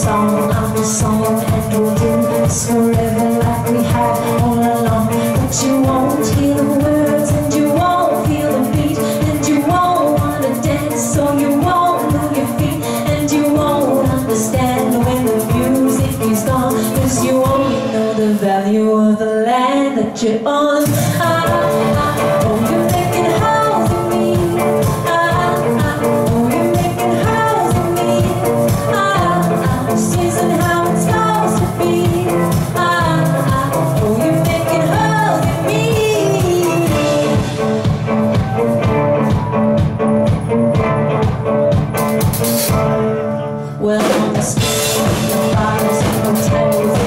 song after song, and we'll do this forever like we have all along. But you won't hear the words, and you won't feel the beat, and you won't want to dance, so you won't move your feet, and you won't understand when the music is gone, cause you only know the value of the land that you're on. Well, I'm just